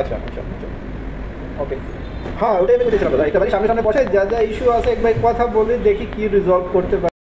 আচ্ছা আচ্ছা আচ্ছা ওকে হ্যাঁ ওটাই আমি বলছিলাম দাদা একবার সামনে বসে যা যা ইস্যু আছে একবার কথা বলে দেখি কি রিজলভ করতে পারি।